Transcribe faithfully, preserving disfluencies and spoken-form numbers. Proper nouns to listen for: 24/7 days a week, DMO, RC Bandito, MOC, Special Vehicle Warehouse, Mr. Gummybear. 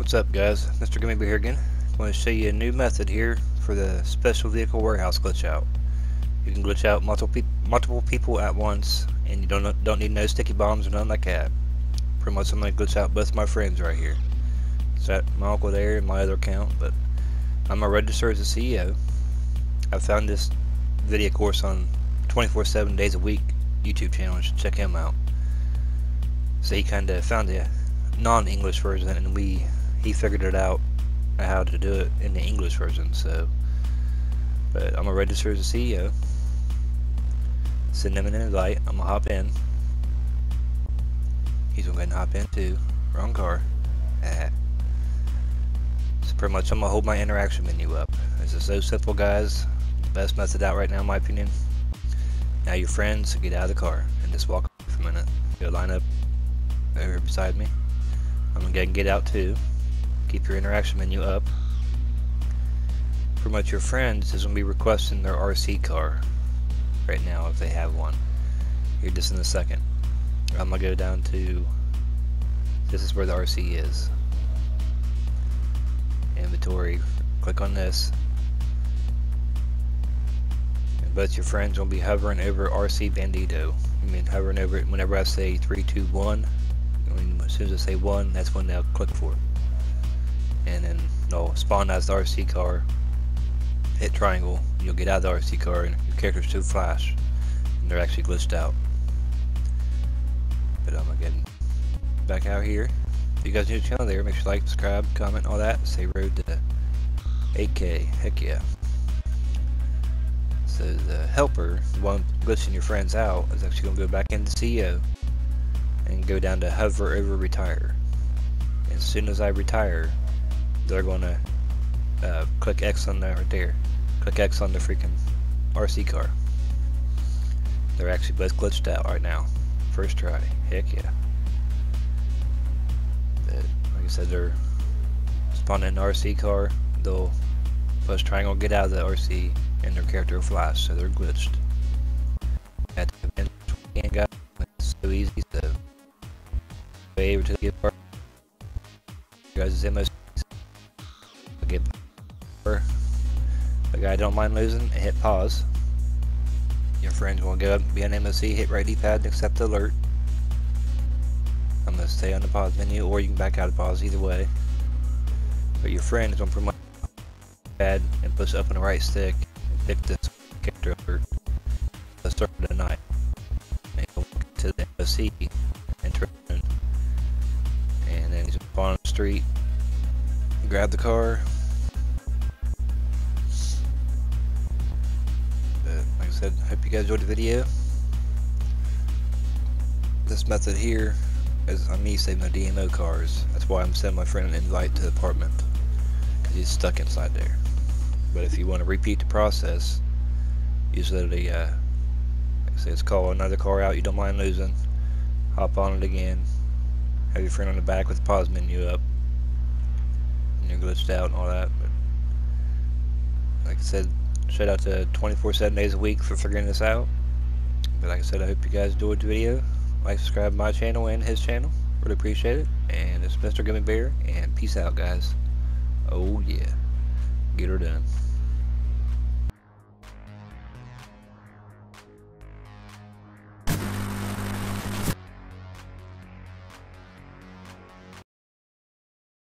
What's up, guys? Mister Gummybear here again. I'm going to show you a new method here for the Special Vehicle Warehouse glitch out. You can glitch out multiple, pe multiple people at once, and you don't, don't need no sticky bombs or nothing like that. Pretty much I'm going to glitch out both my friends right here. So my uncle there and my other account, but I'm going to register as a C E O. I found this video course on twenty-four seven days a week YouTube channel. You should check him out. So he kind of found a non-English version, and we he figured it out how to do it in the English version. So, but I'm gonna register as a C E O, send him an invite. I'm gonna hop in. He's gonna go ahead and hop in too. Wrong car. So pretty much I'm gonna hold my interaction menu up. This is so simple, guys. Best method out right now, in my opinion. Now your friends get out of the car and just walk up for a minute. Go line up over beside me. I'm gonna go ahead and get out too. Keep your interaction menu up. Pretty much your friends is going to be requesting their R C car right now if they have one. Here just in a second. I'm going to go down to, this is where the R C is. Inventory. Click on this. And both your friends will be hovering over R C Bandito. I mean hovering over it whenever I say three, two, one. I mean, as soon as I say one, that's when they'll click for it. And then they'll spawn out the R C car, hit triangle, you'll get out of the R C car and your characters still flash and they're actually glitched out. But I'm getting back out here. If you guys new to the channel there, make sure you like, subscribe, comment, all that. Say road to eight K, heck yeah. So the helper, the one glitching your friends out, is actually going to go back into C E O and go down to hover over retire. As soon as I retire, they're going to uh, click X on that right there. Click X on the freaking R C car. They're actually both glitched out right now. First try. Heck yeah. But, like I said, they're spawning an R C car. They'll push triangle, get out of the R C, and their character will flash. So they're glitched. At the event, guys, it's so easy. So, way over to the gift part. You guys, it's M O C. Get the guy don't mind losing and hit pause. Your friends will go up, be on M O C, hit right D-pad and accept the alert. I'm going to stay on the pause menu, or you can back out of pause, either way. But your friend is going to promote pad and push up on the right stick and pick this character alert. Let's start with a knife. And he'll walk to the M O C and turn. And then he's on the street. Grab the car. I hope you guys enjoyed the video. This method here is on me saving the D M O cars. That's why I'm sending my friend an invite to the apartment, because he's stuck inside there. But if you want to repeat the process, usually uh, like I say, it's call another car out you don't mind losing, hop on it again, have your friend on the back with the pause menu up, and you're glitched out and all that. But like I said, shout out to twenty-four seven days a week for figuring this out. But like I said, I hope you guys enjoyed the video. Like, subscribe to my channel and his channel. Really appreciate it. And it's Mister Gummybear, and peace out, guys. Oh yeah. Get her done.